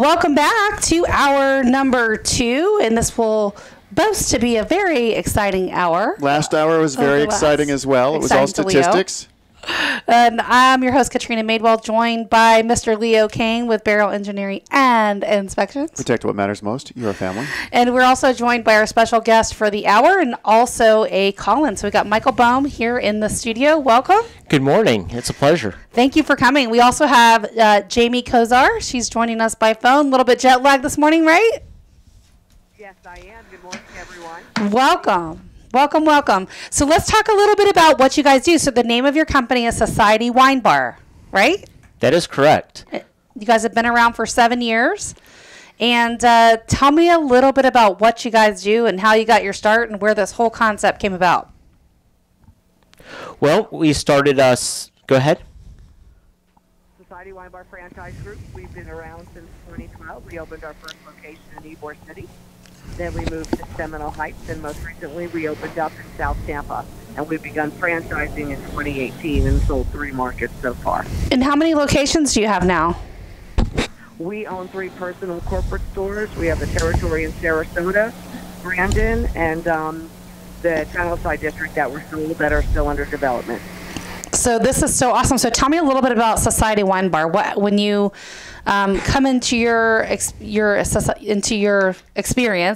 Welcome back to hour number 2, and this will boast to be a very exciting hour. Last hour was very exciting as well. It was all statistics. And I'm your host, Katrina Madewell, joined by Mr. Leo Kane with Barrel Engineering and Inspections. Protect what matters most, your family. And we're also joined by our special guest for the hour and also a call-in. So we've got Michael Baum here in the studio. Welcome. Good morning. It's a pleasure. Thank you for coming. We also have Jamie Kozar. She's joining us by phone. A little bit jet lag this morning, right? Yes, I am. Good morning, everyone. Welcome. Welcome, welcome. So let's talk a little bit about what you guys do. So the name of your company is Society Wine Bar, right? That is correct. You guys have been around for 7 years. And tell me a little bit about what you guys do and how you got your start and where this whole concept came about. Well, we started us. Go ahead. Society Wine Bar Franchise Group. We've been around since 2012. We opened our first location in Ybor City. Then we moved to Seminole Heights, and most recently we opened up in South Tampa. And we've begun franchising in 2018 and sold 3 markets so far. And how many locations do you have now? We own 3 personal corporate stores. We have the territory in Sarasota, Brandon, and the Channelside District that were sold that are still under development. So this is so awesome. So tell me a little bit about Society Wine Bar. What, when you come into your experience,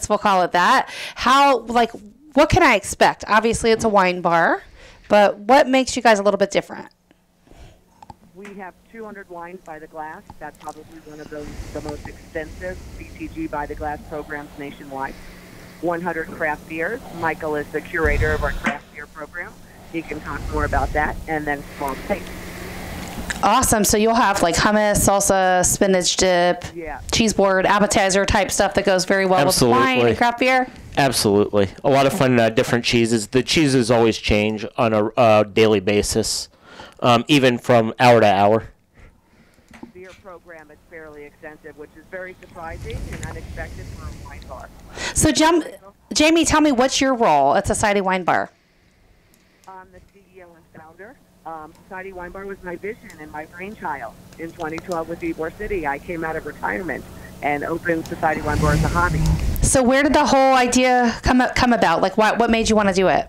we'll call it that, how, like, what can I expect? Obviously, it's a wine bar, but what makes you guys a little bit different? We have 200 wines by the glass. That's probably one of the most extensive BTG by the glass programs nationwide. 100 craft beers. Michael is the curator of our craft beer program. You can talk more about that, and then small plates. Awesome. So you'll have like hummus, salsa, spinach dip, cheese board, appetizer type stuff that goes very well with wine and craft beer. Absolutely. A lot of fun, different cheeses. The cheeses always change on a daily basis, even from hour to hour. Beer program is fairly extensive, which is very surprising and unexpected for a wine bar. So Jamie, tell me, what's your role at Society Wine Bar? I'm the CEO and founder. Society Wine Bar was my vision and my brainchild. In 2012 with Ybor City, I came out of retirement and opened Society Wine Bar as a hobby. So where did the whole idea come about? Like, what made you want to do it?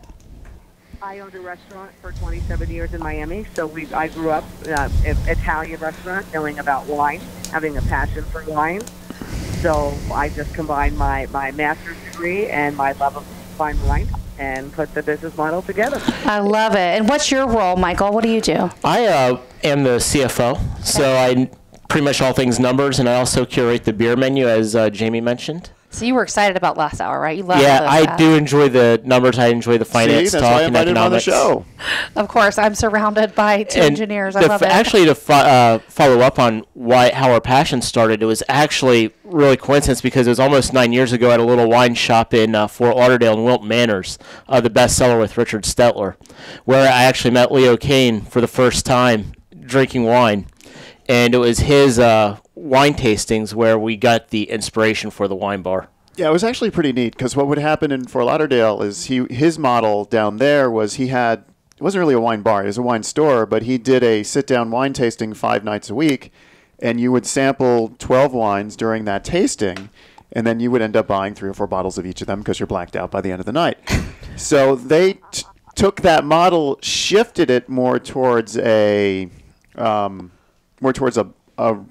I owned a restaurant for 27 years in Miami, so I grew up in an Italian restaurant, knowing about wine, having a passion for wine. So I just combined my master's degree and my love of fine wine and put the business model together. I love it. And what's your role, Michael? What do you do? I am the CFO, so I pretty much all things numbers, and I also curate the beer menu, as Jamie mentioned. So you were excited about last hour, right? You love I do enjoy the numbers. I enjoy the finance talk and economics. On the show. Of course, I'm surrounded by two engineers. I love it. Actually, to follow up on how our passion started, it was actually really coincidence because it was almost 9 years ago at a little wine shop in Fort Lauderdale in Wilton Manors, the bestseller with Richard Stetler, where I actually met Leo Kane for the first time drinking wine. And it was his wine tastings where we got the inspiration for the wine bar. Yeah, it was actually pretty neat because what would happen in Fort Lauderdale is his model down there was it wasn't really a wine bar, it was a wine store, but he did a sit-down wine tasting 5 nights a week, and you would sample 12 wines during that tasting, and then you would end up buying 3 or 4 bottles of each of them because you're blacked out by the end of the night. So they took that model, shifted it more towards a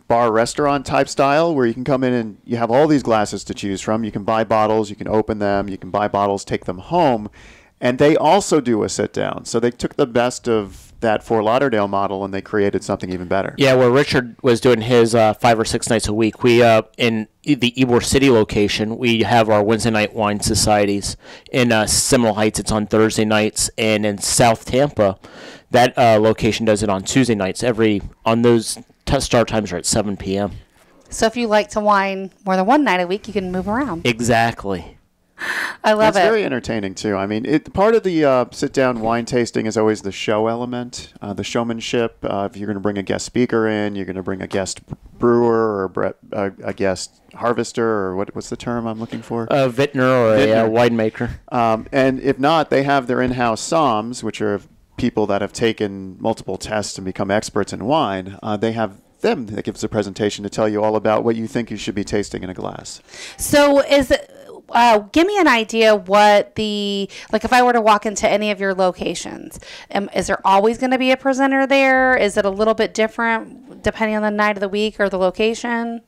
bar restaurant type style where you can come in and you have all these glasses to choose from. You can buy bottles, you can open them, you can buy bottles, take them home. And they also do a sit down. So they took the best of that Fort Lauderdale model and they created something even better. Yeah, where Richard was doing his 5 or 6 nights a week, we in the Ybor City location, we have our Wednesday night wine societies. In Seminole Heights, it's on Thursday nights. And in South Tampa, that location does it on Tuesday nights. Those start times are at 7 p.m. So if you like to wine more than one night a week, you can move around. Exactly. I love it. It's very entertaining, too. I mean, part of the sit-down wine tasting is always the show element, the showmanship. If you're going to bring a guest speaker in, you're going to bring a guest brewer or a guest harvester or what's the term I'm looking for? A vintner or a winemaker. And if not, they have their in-house somms, which are people that have taken multiple tests and become experts in wine. They have them that gives a presentation to tell you all about what you think you should be tasting in a glass. So is it, give me an idea what the, like if I were to walk into any of your locations, is there always going to be a presenter there? Is it a little bit different depending on the night of the week or the location?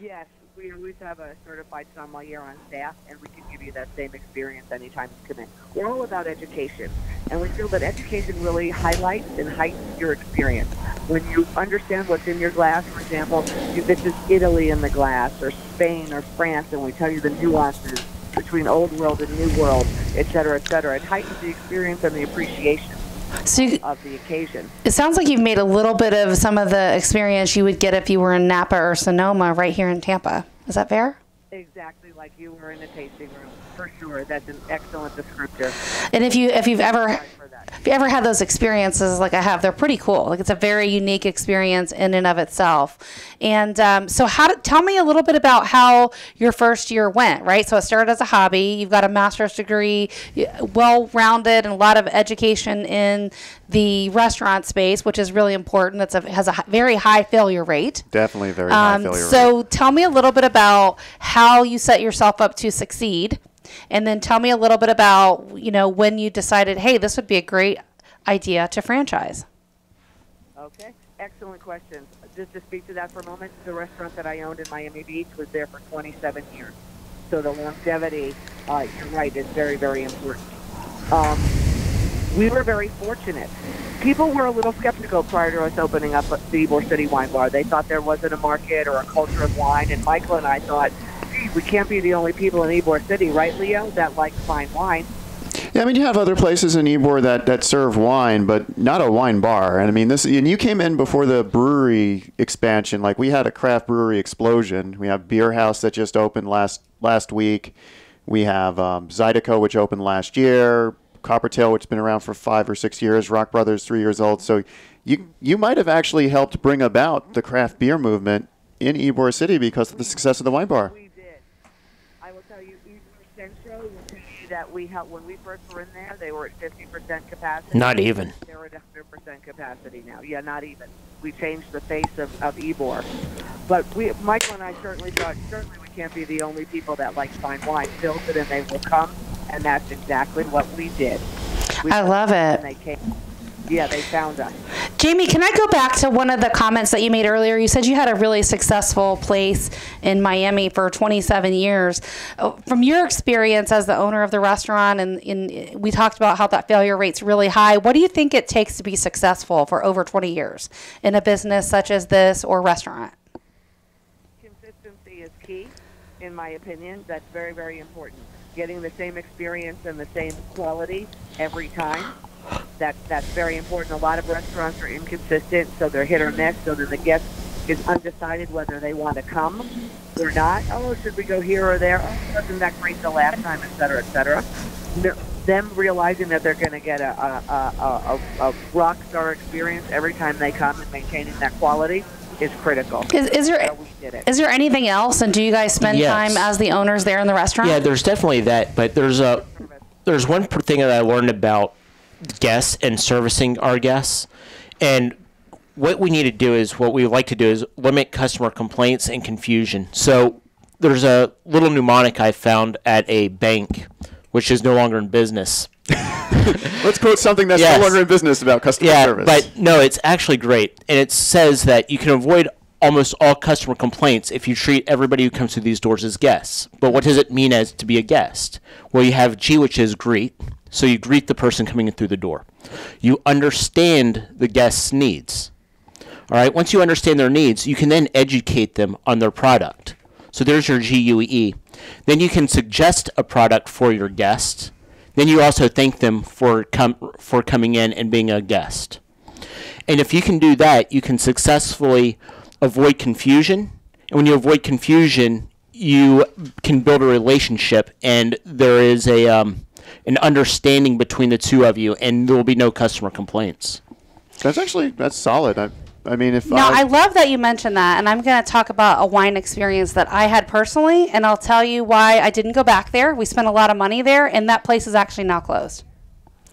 Yes, we always have a certified sommelier on staff, and we can give you that same experience anytime you come in. We're all about education, and we feel that education really highlights and heightens your experience. When you understand what's in your glass, for example, this is Italy in the glass, or Spain, or France, and we tell you the nuances between Old World and New World, et cetera, et cetera. It heightens the experience and the appreciation. So you, of the occasion. It sounds like you've made a little bit of some of the experience you would get if you were in Napa or Sonoma right here in Tampa. Is that fair? Exactly, like you were in the tasting room, for sure. That's an excellent descriptor. And if you've ever had those experiences like I have, they're pretty cool. Like it's a very unique experience in and of itself. And so, tell me a little bit about how your first year went, right? So it started as a hobby. You've got a master's degree, well-rounded, and a lot of education in the restaurant space, which is really important. It has a very high failure rate. Definitely very high failure rate. So tell me a little bit about how you set yourself up to succeed, and then tell me a little bit about, you know, when you decided, hey, this would be a great idea to franchise. Okay, excellent question. Just to speak to that for a moment, the restaurant that I owned in Miami Beach was there for 27 years. So the longevity, you're right, is very, very important. We were very fortunate. People were a little skeptical prior to us opening up the Ybor City Wine Bar. They thought there wasn't a market or a culture of wine, and Michael and I thought, we can't be the only people in Ybor City, right, Leo, that like fine wine? Yeah, I mean, you have other places in Ybor that serve wine, but not a wine bar. And I mean, and you came in before the brewery expansion. Like, we had a craft brewery explosion. We have Beer House that just opened last week. We have Zydeco, which opened last year. Copper Tail, which has been around for 5 or 6 years. Rock Brothers, 3 years old. So you might have actually helped bring about the craft beer movement in Ybor City because of the success of the wine bar. That we helped when we first were in there, they were at 50% capacity. Not even. They're at 100% capacity now. Yeah, not even. We changed the face of Ybor. But Michael and I certainly thought, we can't be the only people that like fine wine. Build it and they will come, and that's exactly what we did. I love it. And they came. Yeah, they found us. Jamie, can I go back to one of the comments that you made earlier? You said you had a really successful place in Miami for 27 years. From your experience as the owner of the restaurant, and we talked about how that failure rate's really high, what do you think it takes to be successful for over 20 years in a business such as this or restaurant? Consistency is key, in my opinion. That's very, very important. Getting the same experience and the same quality every time. That's very important. A lot of restaurants are inconsistent, so they're hit or miss, so that the guest is undecided whether they want to come or not. Oh, should we go here or there? Oh, wasn't that great the last time, et cetera, et cetera. Them realizing that they're going to get a rock star experience every time they come and maintaining that quality is critical. Is there anything else, and do you guys spend time as the owners there in the restaurant? Yeah, there's definitely that, but there's one thing that I learned about guests and servicing our guests, and what we need to do is what we like to do is limit customer complaints and confusion. So there's a little mnemonic I found at a bank, which is no longer in business. Let's quote something that's no longer in business about customer service. But no, it's actually great, and it says that you can avoid almost all customer complaints if you treat everybody who comes through these doors as guests. But what does it mean as to be a guest? Well, you have G, which is greet. So you greet the person coming in through the door. You understand the guest's needs. All right. Once you understand their needs, you can then educate them on their product. So there's your GUE. Then you can suggest a product for your guest. Then you also thank them for coming in and being a guest. And if you can do that, you can successfully avoid confusion. And when you avoid confusion, you can build a relationship, and there is a an understanding between the two of you, and there will be no customer complaints. That's solid. I mean, I love that you mentioned that, and I'm going to talk about a wine experience that I had personally, and I'll tell you why I didn't go back there. We spent a lot of money there, and that place is actually now closed.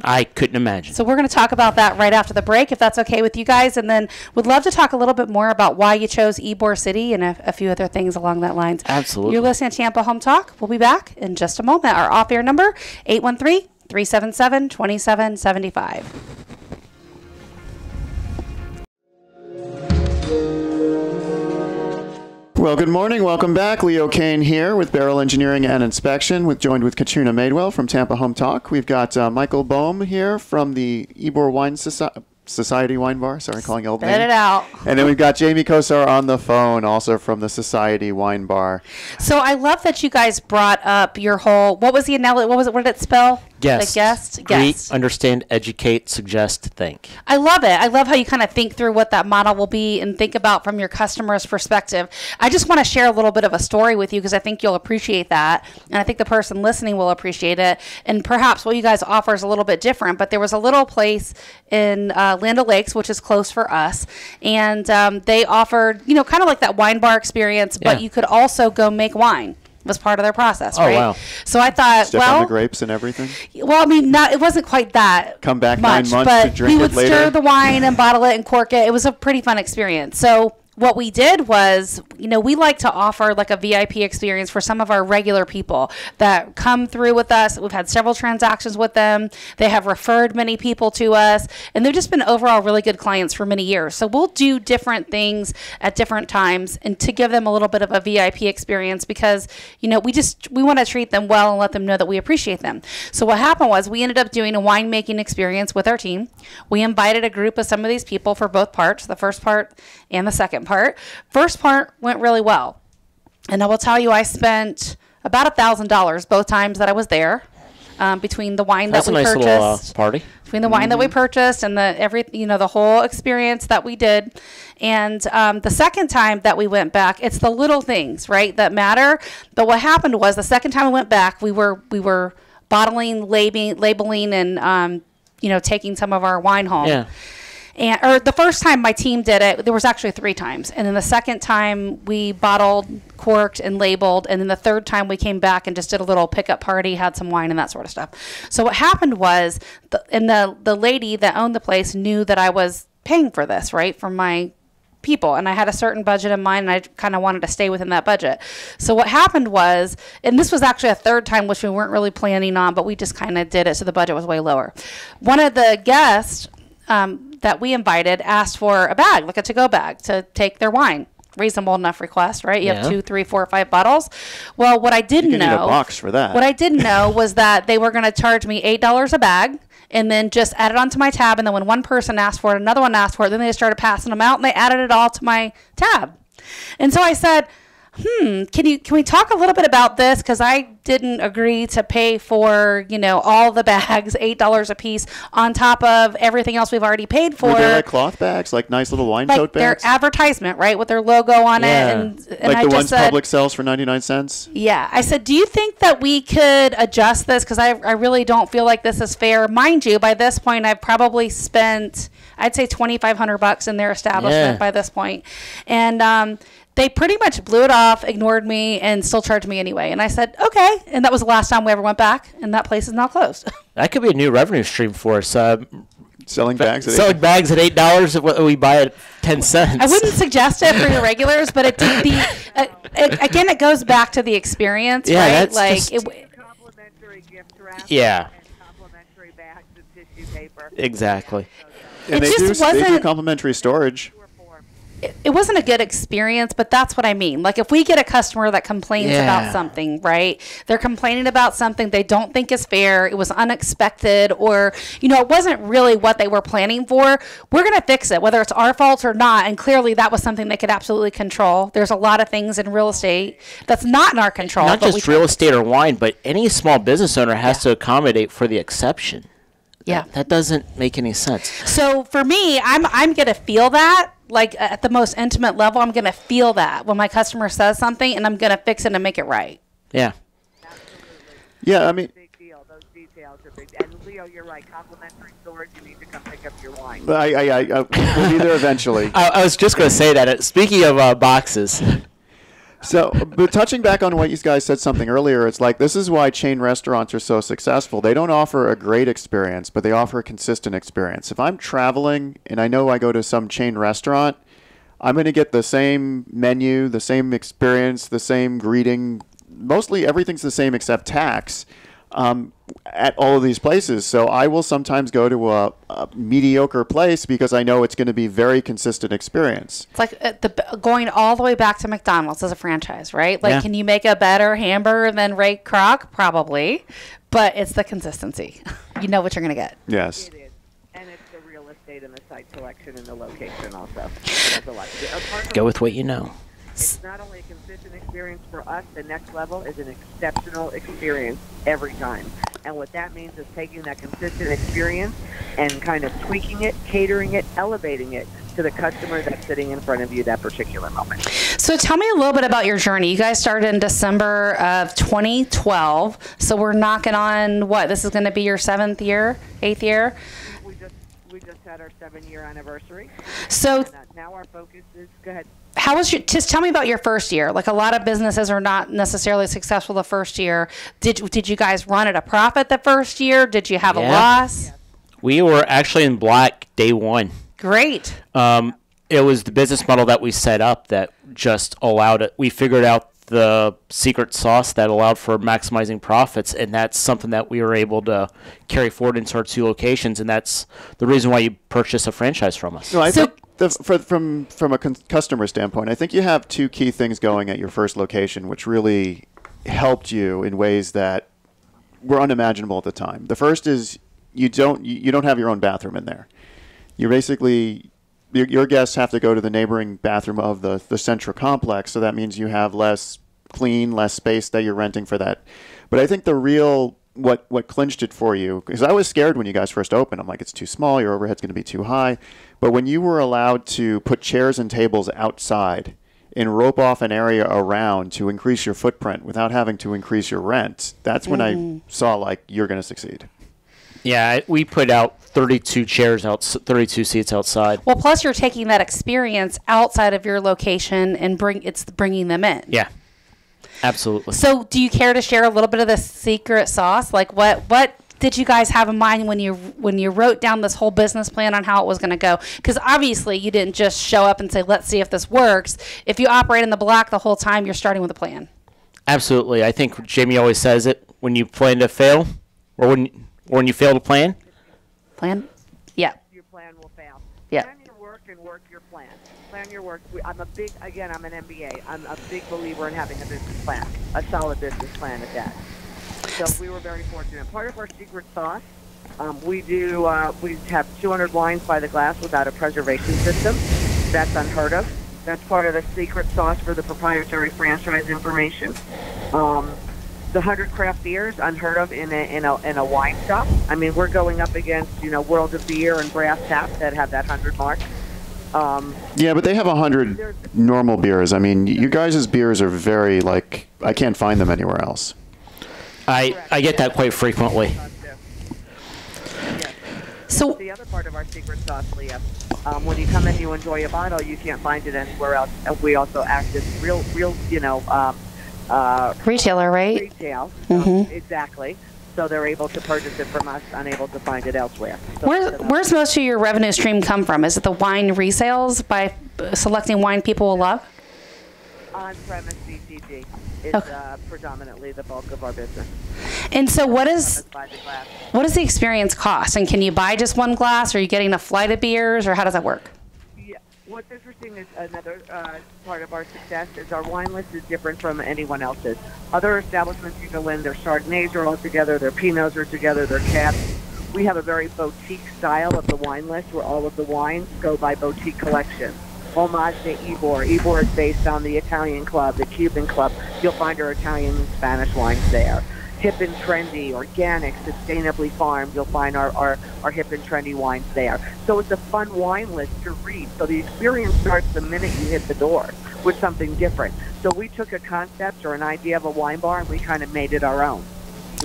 I couldn't imagine. So we're going to talk about that right after the break, if that's okay with you guys. And then would love to talk a little bit more about why you chose Ybor City and a few other things along that lines. Absolutely. You're listening to Tampa Home Talk. We'll be back in just a moment. Our off-air number, 813-377-2775. Well, good morning. Welcome back. Leo Kane here with Barrel Engineering and Inspection, joined with Katrina Madewell from Tampa Home Talk. We've got Michael Baum here from the Ybor Wine Society Wine Bar. Sorry, calling old name. Spit it out. And then we've got Jamie Kozar on the phone, also from the Society Wine Bar. So I love that you guys brought up your whole, what was the analogy? What was it? What did it spell? Guest. The guest. Guest. Understand, educate, suggest, think. I love it. I love how you kind of think through what that model will be and think about from your customer's perspective. I just want to share a little bit of a story with you because I think you'll appreciate that. And I think the person listening will appreciate it. And perhaps what you guys offer is a little bit different. But there was a little place in Land O'Lakes, which is close for us. And they offered, you know, kind of like that wine bar experience, yeah, but you could also go make wine. Was part of their process, right? Oh, wow. So I thought, step well, on the grapes and everything. Well, I mean, not, it wasn't quite that. Come back much, 9 months but to drink it later. We would stir the wine and bottle it and cork it. It was a pretty fun experience. So what we did was, you know, we like to offer like a VIP experience for some of our regular people that come through with us. We've had several transactions with them. They have referred many people to us, and they've just been overall really good clients for many years. So we'll do different things at different times and to give them a little bit of a VIP experience because, you know, we want to treat them well and let them know that we appreciate them. So what happened was we ended up doing a winemaking experience with our team. We invited a group of some of these people for both parts, the first part and the second part. First part went really well, and I will tell you I spent about $1,000 both times that I was there, between the wine that we purchased. That's a nice little party. Between the wine that we purchased and the whole experience that we did. And the second time that we went back, it's the little things, right, that matter. But what happened was the second time we went back, we were bottling, labeling, and taking some of our wine home. Yeah. Or the first time my team did it, there was actually 3 times. And then the second time we bottled, corked, and labeled. And then the third time we came back and just did a little pickup party, had some wine and that sort of stuff. So what happened was, the lady that owned the place knew that I was paying for this, right, for my people. And I had a certain budget in mind, and I kind of wanted to stay within that budget. So what happened was, and this was actually a third time, which we weren't really planning on, but we just kind of did it. So the budget was way lower. One of the guests that we invited asked for a bag, like a to-go bag, to take their wine. Reasonable enough request, right? You have 2, 3, 4, 5 bottles. Well, what I didn't know, you need a box for that. What I didn't know was that they were going to charge me $8 a bag and then just add it onto my tab. And then when one person asked for it, another one asked for it, then they just started passing them out and they added it all to my tab. And so I said, can we talk a little bit about this? Because I didn't agree to pay for, all the bags, $8 a piece on top of everything else we've already paid for. Were they like cloth bags, like nice little wine tote bags? Their advertisement, right, with their logo on it. And I just ones said, Public sells for 99 cents? Yeah. I said, do you think that we could adjust this? Because I really don't feel like this is fair. Mind you, by this point, I've probably spent, I'd say $2,500 in their establishment by this point. And they pretty much blew it off, ignored me, and still charged me anyway. And I said, okay. And that was the last time we ever went back, and that place is now closed. That could be a new revenue stream for us. Selling bags at $8 that we buy at 10 cents. I wouldn't suggest it for your regulars, but it did the again, it goes back to the experience, right? That's complimentary gift wrap and complimentary bags of tissue paper. Exactly. And they do complimentary storage. It wasn't a good experience, but that's what I mean. Like if we get a customer that complains about something, right? They're complaining about something they don't think is fair. It was unexpected, or, it wasn't really what they were planning for. We're going to fix it, whether it's our fault or not. And clearly that was something they could absolutely control. There's a lot of things in real estate that's not in our control. Not just real estate or wine, but any small business owner has to accommodate for the exception. Yeah. That doesn't make any sense. So for me, I'm going to feel that. Like at the most intimate level, I'm going to feel that when my customer says something, and I'm going to fix it and make it right. Yeah. Absolutely. Yeah, I mean. Big deal. Those details are big. And Leo, you're right. Complimentary storage, you need to come pick up your wine. We'll be there eventually. I was just going to say that. Speaking of boxes. So, but touching back on what you guys said something earlier, it's like this is why chain restaurants are so successful. They don't offer a great experience, but they offer a consistent experience. If I'm traveling and I know I go to some chain restaurant, I'm going to get the same menu, the same experience, the same greeting. Mostly everything's the same except tax at all of these places. So I will sometimes go to a mediocre place because I know it's going to be very consistent experience. It's like going all the way back to McDonald's as a franchise, right? Like, yeah. Can you make a better hamburger than Ray Kroc? Probably. But it's the consistency. You know what you're going to get. Yes. In the site selection and the location also. Go with what you know. It's not only a consistent experience for us, the next level is an exceptional experience every time. And what that means is taking that consistent experience and kind of tweaking it, catering it, elevating it to the customer that's sitting in front of you that particular moment. So tell me a little bit about your journey. You guys started in December of 2012. So we're knocking on what? This is going to be your seventh year, eighth year? We just had our 7-year anniversary. So now our focus is, go ahead. How was your, just tell me about your first year. Like, a lot of businesses are not necessarily successful the first year. Did you guys run at a profit the first year? Did you have a loss? Yes. We were actually in black day one. Great. It was the business model that we set up that just allowed it. We figured out the secret sauce that allowed for maximizing profits, and that's something that we were able to carry forward into our 2 locations, and that's the reason why you purchase a franchise from us. No, I think from a customer standpoint, I think you have 2 key things going at your first location, which really helped you in ways that were unimaginable at the time. The first is you don't have your own bathroom in there. You're basically... Your guests have to go to the neighboring bathroom of the central complex, so that means you have less space that you're renting for that. But I think the real what clinched it for you, because I was scared when you guys first opened. I'm like, it's too small, your overhead's going to be too high. But when you were allowed to put chairs and tables outside and rope off an area around to increase your footprint without having to increase your rent, that's when I saw, like, you're going to succeed. Yeah, we put out 32 chairs, 32 seats outside. Well, plus you're taking that experience outside of your location and bringing them in. Yeah, absolutely. So do you care to share a little bit of the secret sauce? Like, what did you guys have in mind when you wrote down this whole business plan on how it was going to go? Because obviously you didn't just show up and say, let's see if this works. If you operate in the block the whole time, you're starting with a plan. Absolutely. I think Jamie always says it, when you plan to fail or when you fail to plan. Plan? Yeah. Your plan will fail. Yeah. Plan your work and work your plan. Plan your work. I'm an MBA. I'm a big believer in having a business plan, a solid business plan at that. So we were very fortunate. Part of our secret sauce, we have 200 wines by the glass without a preservation system. That's unheard of. That's part of the secret sauce for the proprietary franchise information. The 100 craft beers, unheard of in a wine shop. I mean, we're going up against, World of Beer and Brass Taps that have that 100 mark. Yeah, but they have 100 normal beers. I mean, you guys' beers are very, like, I can't find them anywhere else. I get that quite frequently. So the other part of our secret sauce, Leo, when you come in, you enjoy a bottle, you can't find it anywhere else. And we also act as retailer, right? Retail, exactly. So they're able to purchase it from us, unable to find it elsewhere. So where's most of your revenue stream come from? Is it the wine resales by selecting wine people will love? On-premise BTG is predominantly the bulk of our business. And so what does the experience cost? And can you buy just one glass? Are you getting a flight of beers, or how does that work? What's interesting is another part of our success is our wine list is different from anyone else's. Other establishments you go in, their Chardonnays are all together, their Pinots are together, their Cabs. We have a very boutique style of the wine list where all of the wines go by boutique collection. Homage de Ybor. Ybor is based on the Italian club, the Cuban club. You'll find our Italian and Spanish wines there. Hip and trendy, organic, sustainably farmed. You'll find our hip and trendy wines there. So it's a fun wine list to read. So the experience starts the minute you hit the door with something different. So we took a concept or an idea of a wine bar and we kind of made it our own.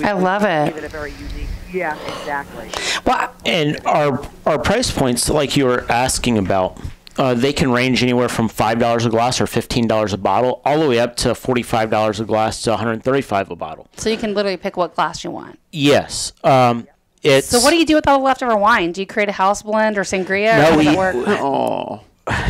I love it. Gave it a very unique. Yeah, exactly. Well, and our price points, like you were asking about, They can range anywhere from $5 a glass or $15 a bottle, all the way up to $45 a glass to $135 a bottle. So you can literally pick what glass you want. Yes. So what do you do with all the leftover wine? Do you create a house blend or sangria?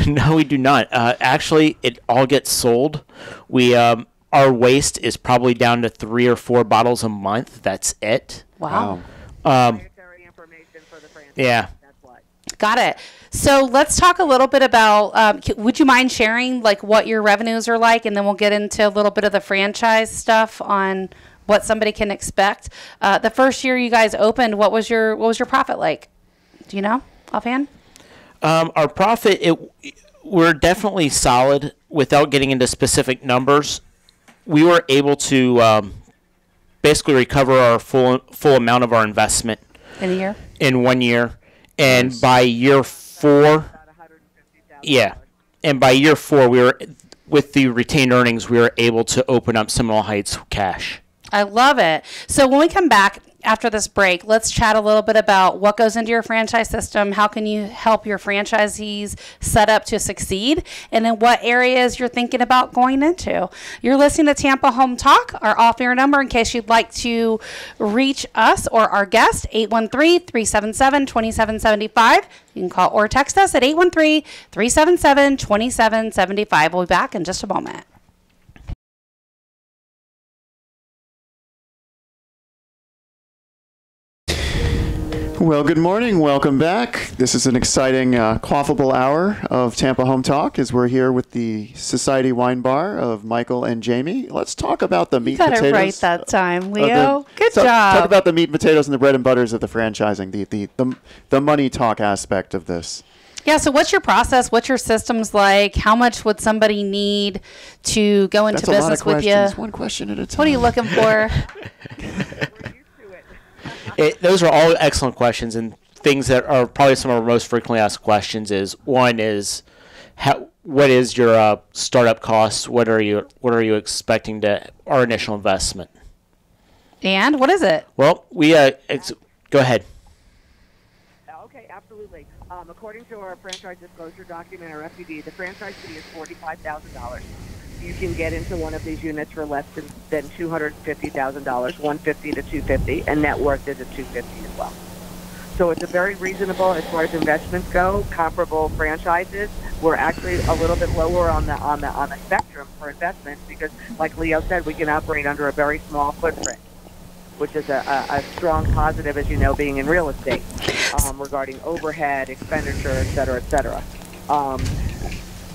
No, we do not. Actually, it all gets sold. Our waste is probably down to 3 or 4 bottles a month. That's it. Wow. Proprietary information for the franchise. Yeah. That's what. Got it. So let's talk a little bit about, would you mind sharing like what your revenues are like, and then we'll get into a little bit of the franchise stuff on what somebody can expect. The first year you guys opened, what was your profit like? Do you know offhand? Our profit, we're definitely solid. Without getting into specific numbers, we were able to basically recover our full amount of our investment in a year. In 1 year, and nice. By year 4, yeah, and by year 4, we were, with the retained earnings, we were able to open up Seminole Heights cash. I love it. So when we come back after this break, let's chat a little bit about what goes into your franchise system, how can you help your franchisees set up to succeed, and then what areas you're thinking about going into. You're listening to Tampa Home Talk. Our off-air number, in case you'd like to reach us or our guest, 813-377-2775. You can call or text us at 813-377-2775. We'll be back in just a moment. Well, good morning. Welcome back. This is an exciting quaffable hour of Tampa Home Talk, as we're here with the Society Wine Bar of Michael and Jamie. Let's talk about the meat and potatoes. You got it right that time, Leo. Good job. Talk about the meat and potatoes and the bread and butters of the franchising, the money talk aspect of this. Yeah, so what's your process? What's your systems like? How much would somebody need to go into business with you? One question at a time. What are you looking for? Those are all excellent questions, and things that are probably some of our most frequently asked questions is what is your startup costs? What are you expecting to our initial investment? And what is it? Well, go ahead. Okay, absolutely. According to our franchise disclosure document, or FDD, the franchise fee is $45,000. You can get into one of these units for less than $250,000, $150,000 to $250,000, and net worth is at $250,000 as well. So it's a very reasonable as far as investments go. Comparable franchises, we're actually a little bit lower on the spectrum for investments because, like Leo said, we can operate under a very small footprint, which is a strong positive, as you know, being in real estate regarding overhead, expenditure, et cetera, et cetera.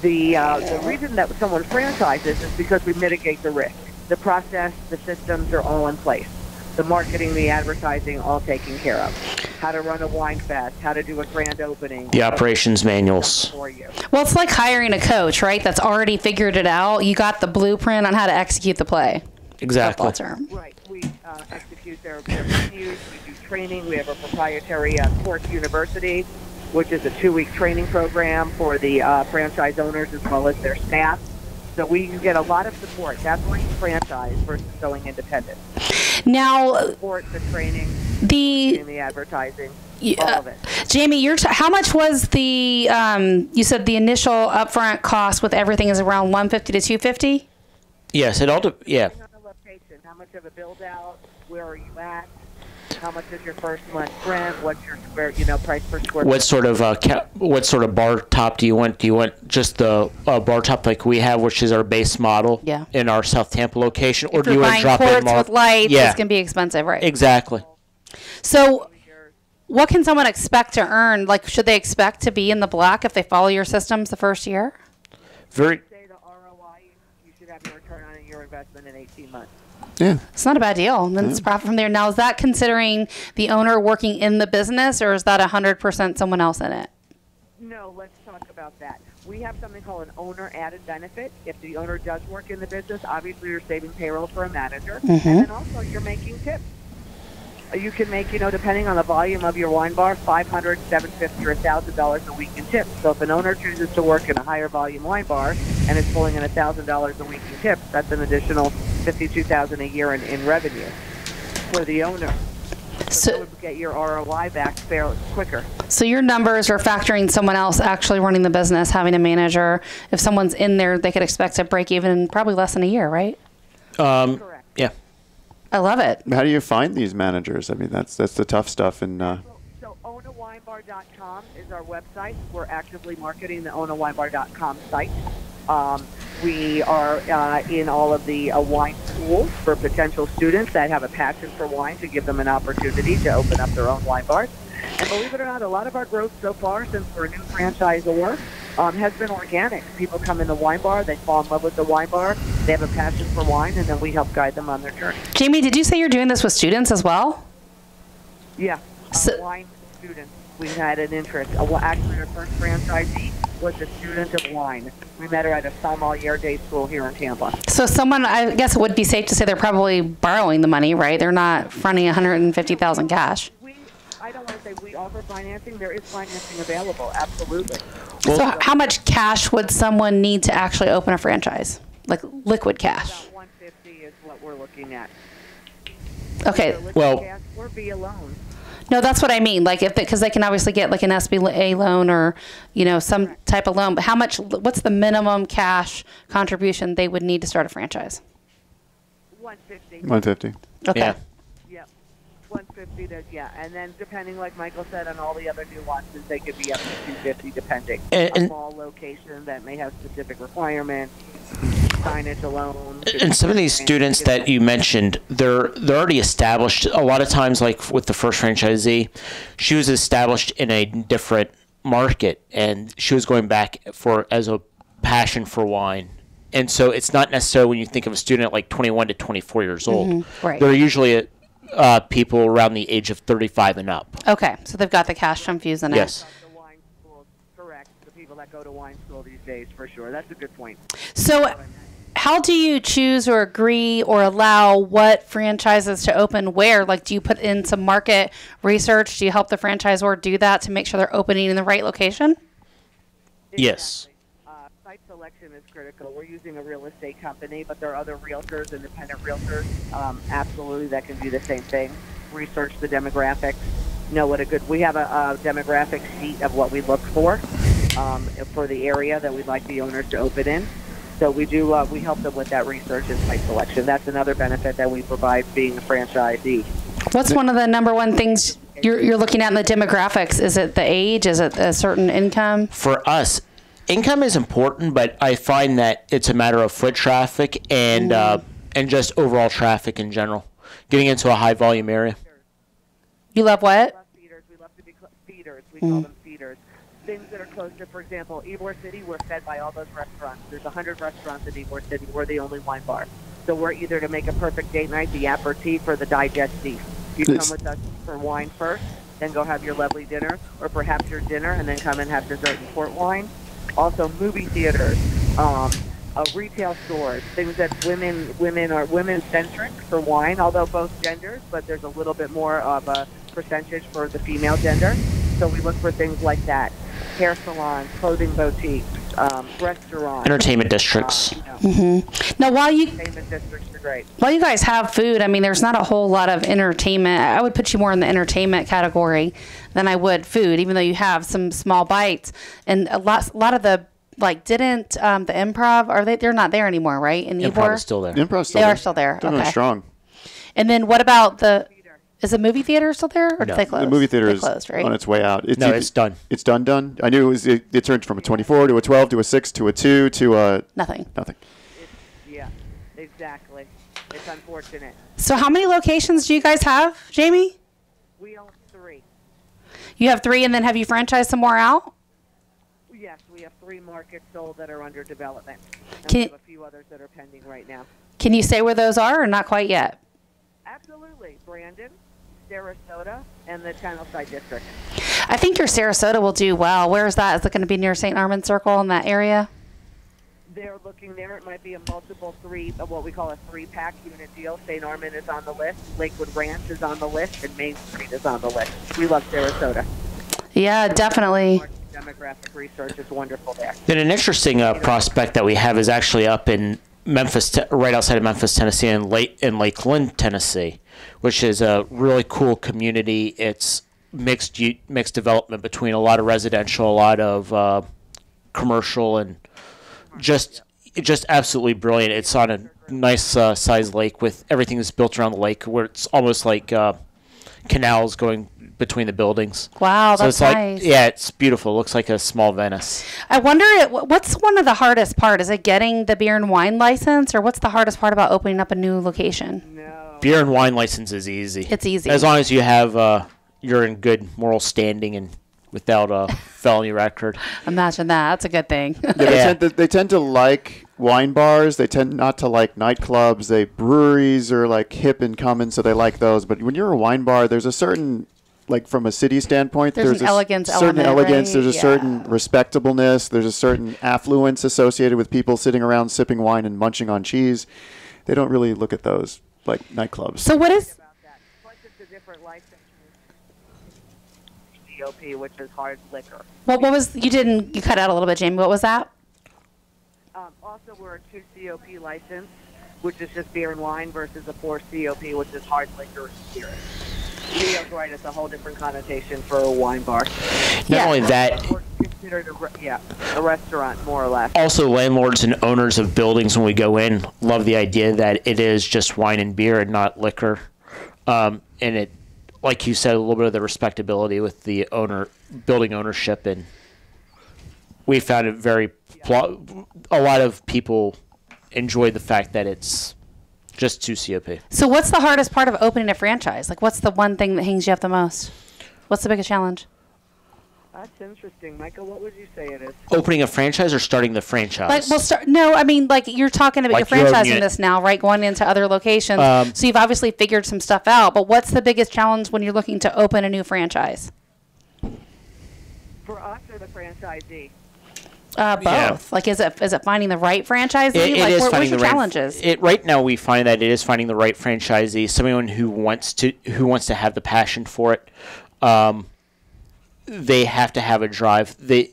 The reason that someone franchises is because we mitigate the risk. The process, the systems are all in place. The marketing, the advertising, all taken care of. How to run a wine fest, how to do a grand opening. The operations manuals. For you. Well, it's like hiring a coach, right? That's already figured it out. You got the blueprint on how to execute the play. Exactly. Term. Right. We execute their menus. We do training. We have a proprietary Port University, which is a 2-week training program for the franchise owners as well as their staff. So we get a lot of support. That's why you franchise versus going independent. Now, the support, the training, the advertising, all of it. Jamie, how much was the? You said the initial upfront cost with everything is around $150,000 to $250,000. Yes, it all. Depending on the location, how much of a build out? Where are you at? How much is your first month rent? What's your price per square? What sort of bar top do you want? Do you want just the bar top like we have, which is our base model in our South Tampa location, or do you want to drop in more? With lights, it's going to be expensive, right? Exactly. So, what can someone expect to earn? Like, should they expect to be in the black if they follow your systems the first year? Very. Say the ROI. You should have your return on your investment in 18 months. Yeah. It's not a bad deal. And then it's profit from there. Now, is that considering the owner working in the business, or is that 100% someone else in it? No, let's talk about that. We have something called an owner added benefit. If the owner does work in the business, obviously you're saving payroll for a manager. Mm-hmm. And then also you're making tips. You can make, depending on the volume of your wine bar, $500, $750, or $1,000 a week in tips. So if an owner chooses to work in a higher volume wine bar and is pulling in $1,000 a week in tips, that's an additional $52,000 a year in revenue for the owner. So that would get your ROI back quicker. So your numbers are factoring someone else actually running the business, having a manager. If someone's in there, they could expect to break even in probably less than a year, right? Correct. Yeah. I love it. How do you find these managers? I mean, that's the tough stuff. And so ownawinebar.com is our website. We're actively marketing the ownawinebar.com site. We are in all of the wine pools for potential students that have a passion for wine, to give them an opportunity to open up their own wine bars. And believe it or not, a lot of our growth so far, since we're a new franchisor, has been organic. People come in the wine bar, they fall in love with the wine bar, they have a passion for wine, and then we help guide them on their journey. Jamie, did you say you're doing this with students as well? Yeah, wine students. We had an interest. Well, actually, our first franchisee was a student of wine. We met her at a sommelier day school here in Tampa. So someone, I guess it would be safe to say they're probably borrowing the money, right? They're not fronting $150,000 cash. I don't want to say we offer financing. There is financing available, absolutely. Well, so how much cash would someone need to actually open a franchise? Like liquid cash? About 150 is what we're looking at. Okay. Well, cash or via loan. No, that's what I mean. Like if, because they can obviously get like an SBA loan or, you know, some type of loan. But how much? What's the minimum cash contribution they would need to start a franchise? 150. 150. Okay. Yeah. 150, yeah, and then depending, like Michael said, on all the other nuances, they could be up to 250, depending. A small location that may have specific requirements, signage alone. And some of these students that you mentioned, they're already established. A lot of times, like with the first franchisee, she was established in a different market, and she was going back for as a passion for wine. And so it's not necessarily when you think of a student at like 21 to 24 years old. Mm-hmm, right. They're usually a people around the age of 35 and up. Okay, so they've got the cash from Fuse in it. Yes. Correct, the people that go to wine school these days, for sure. That's a good point. So how do you choose or agree or allow what franchises to open where? Like, do you put in some market research? Do you help the franchisor do that to make sure they're opening in the right location? Exactly. Yes. Site selection is critical. We're using a real estate company, but there are other realtors, independent realtors, absolutely, that can do the same thing. Research the demographics. Know what a good, we have a demographic sheet of what we look for the area that we'd like the owners to open in. So we do, we help them with that research and site selection. That's another benefit that we provide being a franchisee. What's one of the number one things you're looking at in the demographics? Is it the age? Is it a certain income? For us, income is important, but I find that it's a matter of foot traffic and just overall traffic in general, getting into a high volume area. You love what? We love feeders. We love to be feeders. We call them feeders. Things that are close to, for example, Ybor City, we're fed by all those restaurants. There's 100 restaurants in Ybor City. We're the only wine bar. So we're either to make a perfect date night, the aperitif, or the digestif. You come with us for wine first, then go have your lovely dinner, or perhaps your dinner, and then come and have dessert and port wine. Also, movie theaters, retail stores, things that women are women-centric for wine, although both genders, but there's a little bit more of a percentage for the female gender. So we look for things like that. Hair salons, clothing boutiques, restaurants. Entertainment districts. Now, entertainment districts are great. While you guys have food, I mean, there's not a whole lot of entertainment. I would put you more in the entertainment category than I would food, even though you have some small bites. And a lot of the, like, the Improv, they're not there anymore, right? In Ybor? Improv is still there. They are still there. They're not strong. And then what about the... Is the movie theater still there, or did they close? The movie theater is closed, right? On its way out. It's done. It's done. I knew it turned from a 24 to a 12 to a 6 to a 2 to a... Nothing. Yeah, exactly. It's unfortunate. So how many locations do you guys have, Jamie? We own 3. You have 3, and then have you franchised some more out? Yes, we have 3 markets sold that are under development. And we have a few others that are pending right now. Can you say where those are, or not quite yet? Absolutely. Brandon, Sarasota, and the Channelside District. I think your Sarasota will do well. Where is that? Is it going to be near St. Armands Circle in that area? They're looking there. It might be a multiple three, what we call a 3-pack unit deal. St. Armand is on the list. Lakewood Ranch is on the list. And Main Street is on the list. We love Sarasota. Yeah, definitely. Demographic research is wonderful there. Then an interesting prospect that we have is actually up in Memphis, right outside of Memphis, Tennessee, and in Lakeland, Tennessee, which is a really cool community. It's mixed development between a lot of residential, a lot of commercial, and just absolutely brilliant. It's on a nice sized lake with everything that's built around the lake, where it's almost like canals going between the buildings. Wow, that's so it's nice. Like, yeah, it's beautiful. It looks like a small Venice. I wonder, what's one of the hardest part? Is it getting the beer and wine license, or what's the hardest part about opening up a new location? No. Beer and wine license is easy. It's easy. As long as you have, you're in good moral standing and without a felony record. Imagine that. That's a good thing. Yeah, they tend to like wine bars. They tend not to like nightclubs. Breweries are like hip and common, so they like those. But when you're a wine bar, there's a certain... Like from a city standpoint, there's an elegance, certain elegance. Right? There's a certain respectableness. There's a certain affluence associated with people sitting around sipping wine and munching on cheese. They don't really look at those like nightclubs. So what is? Plus, it's a different license, DOP, which is hard liquor. Well, what was you cut out a little bit, Jamie? What was that? Also, we're a 2 COP license, which is just beer and wine, versus a 4 COP, which is hard liquor and spirits. Leo's right, it's a whole different connotation for a wine bar. Not only that, we're considered a restaurant, more or less. Also, landlords and owners of buildings, when we go in, love the idea that it is just wine and beer and not liquor. And it, like you said, a little bit of the respectability with the building ownership. And we found it a lot of people enjoy the fact that it's just 2 COP. So what's the hardest part of opening a franchise? Like, what's the one thing that hangs you up the most? What's the biggest challenge? That's interesting. Michael, what would you say it is? Opening a franchise or starting the franchise? You're talking about like your franchising this now, right? Going into other locations. So you've obviously figured some stuff out, but what's the biggest challenge when you're looking to open a new franchise? For us or the franchisee? Both. Yeah. Like, is it finding the right franchisee? What's your challenges? Right now, we find that it is finding the right franchisee, someone who wants to have the passion for it. They have to have a drive. They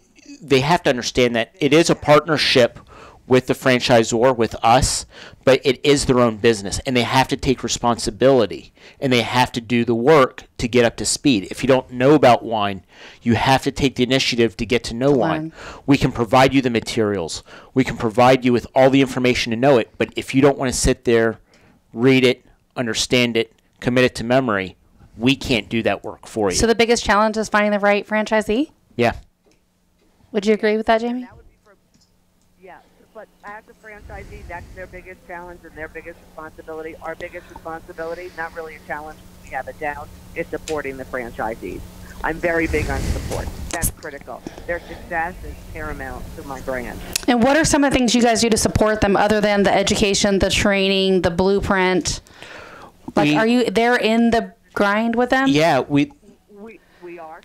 have to understand that it is a partnership with the franchisor, with us, but it is their own business, and they have to take responsibility, and they have to do the work to get up to speed. If you don't know about wine, you have to take the initiative to get to know wine. We can provide you the materials. We can provide you with all the information to know it, but if you don't want to sit there, read it, understand it, commit it to memory, we can't do that work for you. So the biggest challenge is finding the right franchisee? Yeah. Would you agree with that, Jamie? But as a franchisee, that's their biggest challenge and their biggest responsibility. Our biggest responsibility, not really a challenge, we have it down, is supporting the franchisees. I'm very big on support. That's critical. Their success is paramount to my brand. And what are some of the things you guys do to support them other than the education, the training, the blueprint? Like, are you there in the grind with them? Yeah, we are.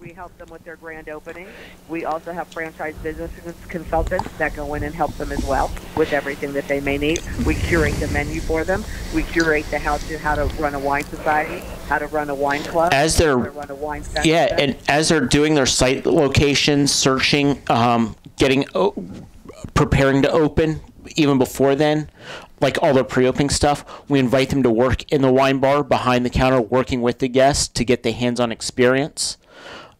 We help them with their grand opening. We also have franchise business consultants that go in and help them as well with everything that they may need. We curate the menu for them. We curate the how to run a wine society, how to run a wine club, and as they're doing their site locations, searching, preparing to open, even before then, like all their pre-opening stuff, we invite them to work in the wine bar behind the counter, working with the guests to get the hands-on experience.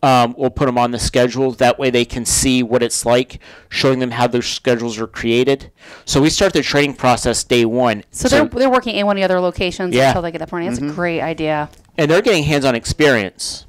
We'll put them on the schedule. That way they can see what it's like, showing them how their schedules are created. So we start the training process day one. So they're working in one of the other locations until they get up running. That's a great idea. And they're getting hands-on experience.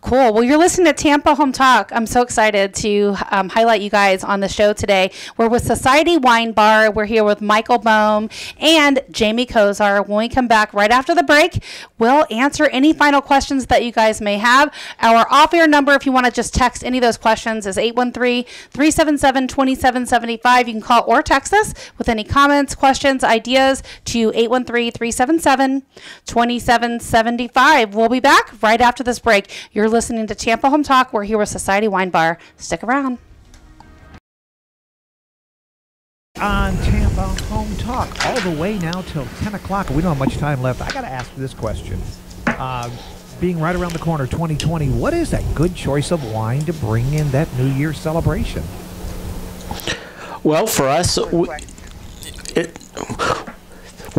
Cool. Well, you're listening to Tampa Home Talk. I'm so excited to highlight you guys on the show today. We're with Society Wine Bar. We're here with Michael Baum and Jamie Kozar. When we come back right after the break, we'll answer any final questions that you guys may have. Our off-air number, if you want to just text any of those questions, is 813-377-2775. You can call or text us with any comments, questions, ideas to 813-377-2775. We'll be back right after this break. You're listening to Tampa Home Talk. We're here with Society Wine Bar. Stick around. On Tampa Home Talk, all the way now till 10 o'clock. We don't have much time left. I got to ask this question. Being right around the corner, 2020, what is a good choice of wine to bring in that New Year celebration? Well, for us, one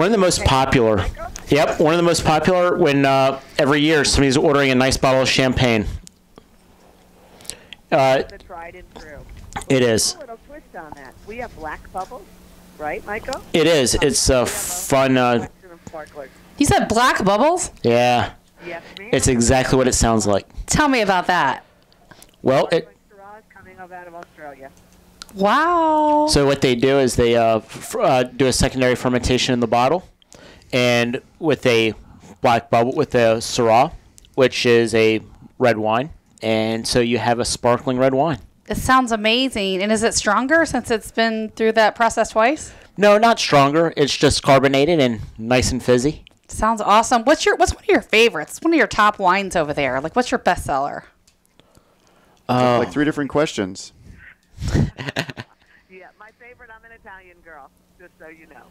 of the most popular... Yep, one of the most popular when every year somebody's ordering a nice bottle of champagne. The tried and true. It is. A little twist on that. We have black bubbles, right, Michael? It is. It's a fun. You said black bubbles? Yeah. Yes, ma'am. It's exactly what it sounds like. Tell me about that. Well, it. Coming out of Australia. Wow. So what they do is they do a secondary fermentation in the bottle, and with a black bubble, with a Syrah, which is a red wine, and so you have a sparkling red wine. It sounds amazing. And is it stronger since it's been through that process twice? No, not stronger. It's just carbonated and nice and fizzy. Sounds awesome. What's one of your favorites? One of your top wines over there? Like, what's your best seller? Like three different questions. Yeah, my favorite, I'm an Italian girl, just so you know.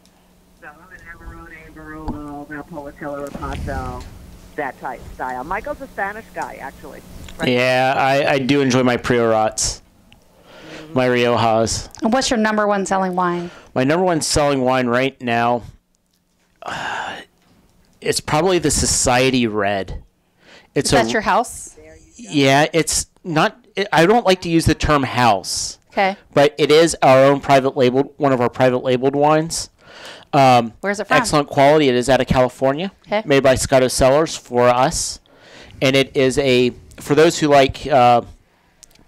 So I'm an Amarone, Barolo, Valpolicella, Rapato, that type style. Michael's a Spanish guy, actually. Right? Yeah, I do enjoy my Priorats, my Riojas. And what's your number one selling wine? My number one selling wine right now, it's probably the Society Red. It's Is that your house? Yeah, it's not. I don't like to use the term house. Okay. But it is our own private labeled, one of our private labeled wines. Where's it from? Excellent quality. It is out of California. Okay. Made by Scotto Cellars for us. And it is a, for those who like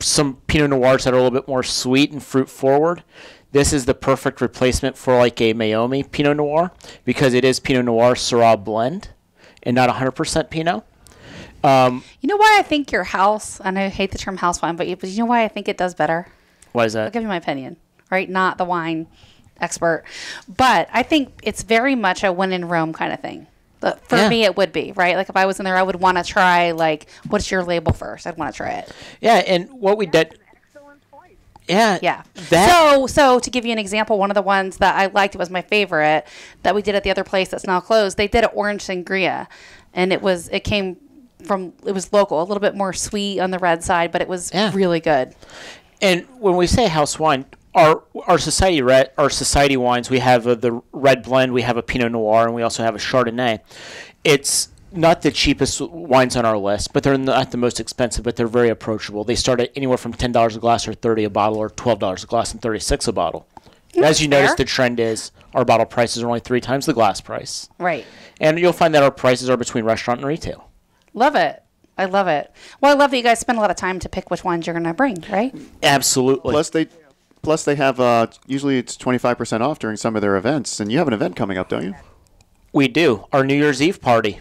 some Pinot Noirs that are a little bit more sweet and fruit forward, this is the perfect replacement for like a Meiomi Pinot Noir, because it is Pinot Noir Syrah blend and not 100% Pinot. You know why I think your house, and I hate the term house wine, but you know why I think it does better? Why is that? I'll give you my opinion, right? Not the wine expert. But I think it's very much a when in Rome kind of thing. For me, it would be, right? Like if I was in there, I would want to try, like, what's your label first? I'd want to try it. Yeah, and what we did. Yeah. Yeah. So to give you an example, one of the ones that I liked, it was my favorite, that we did at the other place that's now closed, they did an orange sangria, and it was local, a little bit more sweet on the red side, but it was really good. And when we say house wine, our society wines, we have the red blend, we have a Pinot Noir, and we also have a Chardonnay. It's not the cheapest wines on our list, but they're not the most expensive, but they're very approachable. They start at anywhere from $10 a glass or $30 a bottle, or $12 a glass and $36 a bottle. And as you notice, the trend is our bottle prices are only 3 times the glass price. Right. And you'll find that our prices are between restaurant and retail. Love it. I love it. Well, I love that you guys spend a lot of time to pick which ones you're going to bring, right? Absolutely. Plus they have usually it's 25% off during some of their events, and you have an event coming up, don't you? We do. Our New Year's Eve party.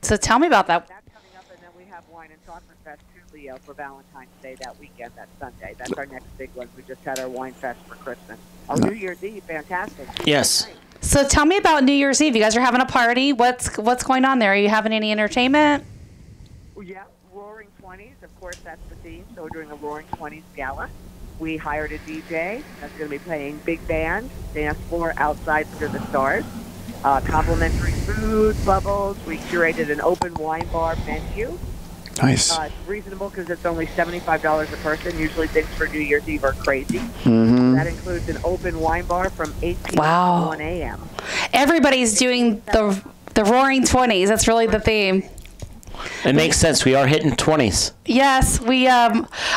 So tell me about that. That's coming up, and then we have Wine and Talk Fest too, Leo, for Valentine's Day that weekend, that Sunday. That's our next big one. We just had our Wine Fest for Christmas. New Year's Eve, fantastic. Yes. So tell me about New Year's Eve. You guys are having a party. What's going on there? Are you having any entertainment? Well, yeah, Roaring 20s. Of course, that's the theme. So we're doing a Roaring 20s gala. We hired a DJ that's going to be playing big band, dance floor, outside under the stars. Complimentary food, bubbles. We curated an open wine bar menu. Nice. It's reasonable because it's only $75 a person. Usually things for New Year's Eve are crazy. Mm-hmm. That includes an open wine bar from 8 p.m. to 1 a.m. Everybody's doing the Roaring 20s. That's really the theme. It makes sense. We are hitting 20s. Yes, we are.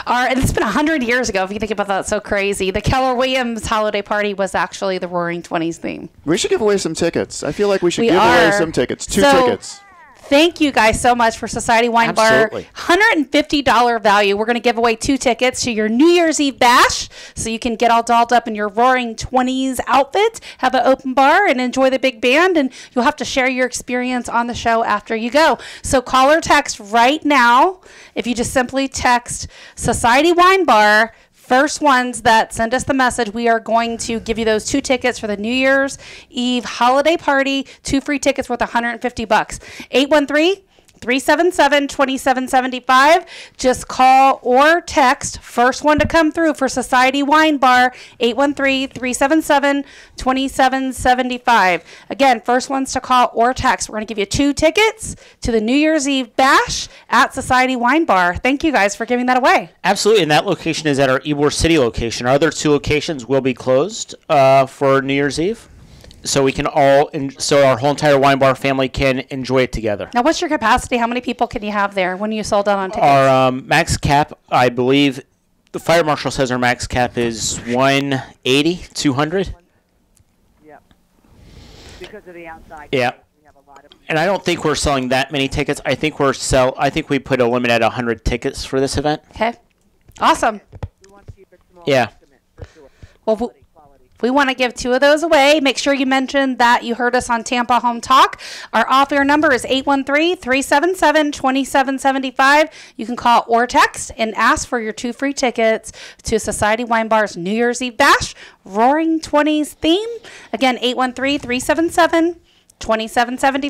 And it's been 100 years ago, if you think about that. It's so crazy. The Keller Williams holiday party was actually the Roaring 20s theme. We should give away some tickets. I feel like we should give away some tickets. Two tickets. Thank you guys so much for Society Wine Bar. $150 value. We're going to give away 2 tickets to your New Year's Eve bash, so you can get all dolled up in your Roaring 20s outfit, have an open bar, and enjoy the big band, and you'll have to share your experience on the show after you go. So call or text right now. If you just simply text Society Wine Bar, first ones that send us the message, we are going to give you those 2 tickets for the New Year's Eve holiday party, 2 free tickets worth $150. 813-377-2775. Just call or text. First one to come through for Society Wine Bar, 813-377-2775. Again, first ones to call or text. We're going to give you 2 tickets to the New Year's Eve bash at Society Wine Bar. Thank you guys for giving that away. Absolutely, and that location is at our Ybor City location. Our other 2 locations will be closed for New Year's Eve. so we can all, so our whole entire wine bar family can enjoy it together. Now, what's your capacity? How many people can you have there when you sold out on tickets? Our max cap, I believe, the fire marshal says our max cap is 180, 200. Yeah. Because of the outside. Yeah. And I don't think we're selling that many tickets. I think we're I think we put a limit at 100 tickets for this event. Okay. Awesome. Yeah. Well, we want to give 2 of those away. Make sure you mention that you heard us on Tampa Home Talk. Our off-air number is 813-377-2775. You can call or text and ask for your 2 free tickets to Society Wine Bar's New Year's Eve Bash, Roaring 20s theme. Again, 813-377-2775.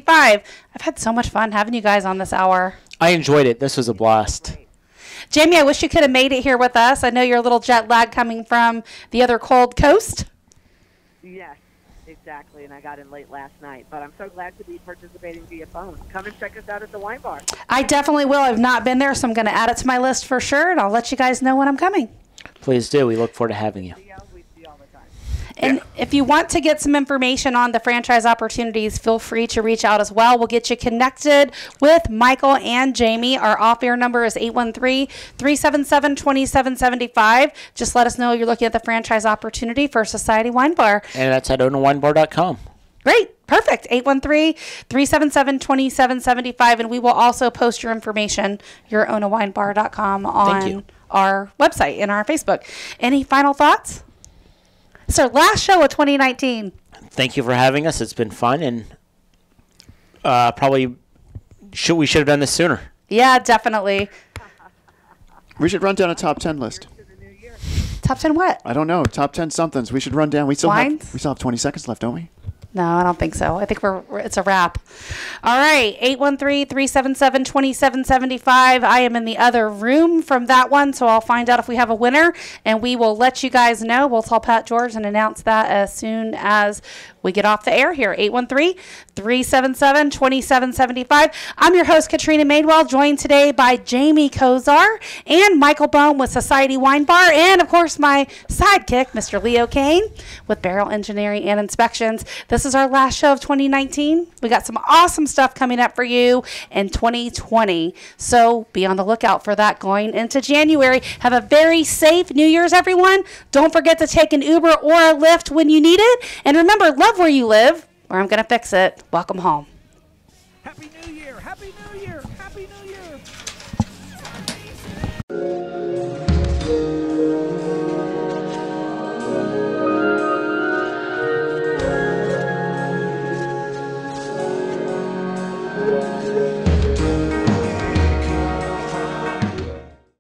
I've had so much fun having you guys on this hour. I enjoyed it. This was a blast. Jamie, I wish you could have made it here with us. I know you're a little jet lag coming from the other cold coast. Yes, exactly, and I got in late last night. But I'm so glad to be participating via phone. Come and check us out at the wine bar. I definitely will. I've not been there, so I'm going to add it to my list for sure, and I'll let you guys know when I'm coming. Please do. We look forward to having you. And if you want to get some information on the franchise opportunities, feel free to reach out as well. We'll get you connected with Michael and Jamie. Our off-air number is 813-377-2775. Just let us know you're looking at the franchise opportunity for Society Wine Bar. And that's at ownawinebar.com. Great. Perfect. 813-377-2775. And we will also post your information, your ownawinebar.com, on our website and our Facebook. Any final thoughts? It's our last show of 2019. Thank you for having us. It's been fun, and probably we should have done this sooner. Yeah, definitely. We should run down a top 10 list. Top 10 what? I don't know. Top 10 somethings. We should run down. We still have 20 seconds left, don't we? No, I don't think so. I think it's a wrap. All right, 813-377-2775. I am in the other room from that one, so I'll find out if we have a winner, and we will let you guys know. We'll tell Pat George and announce that as soon as we get off the air here. 813-377-2775. I'm your host, Katrina Madewell, joined today by Jamie Kozar and Michael Baum with Society Wine Bar, and, of course, my sidekick, Mr. Leo Kane with Barrel Engineering and Inspections. This is our last show of 2019. We got some awesome stuff coming up for you in 2020. So be on the lookout for that going into January. Have a very safe New Year's, everyone. Don't forget to take an Uber or a Lyft when you need it. And remember, love where you live, or I'm going to fix it. Welcome home. Happy New Year. Happy New Year. Happy New Year.